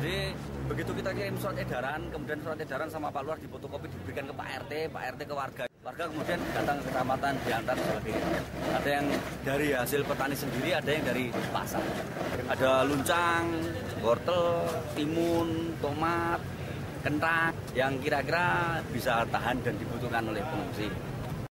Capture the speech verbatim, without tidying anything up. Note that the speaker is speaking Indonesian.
Jadi begitu kita kirim surat edaran, kemudian surat edaran sama Pak Lurah difotokopi diberikan ke Pak R T, Pak R T ke warga. Warga kemudian datang ke kecamatan, diantar sebagainya. Ada yang dari hasil petani sendiri, ada yang dari pasar. Ada luncang, wortel, timun, tomat, kentang yang kira-kira bisa tahan dan dibutuhkan oleh pengungsi.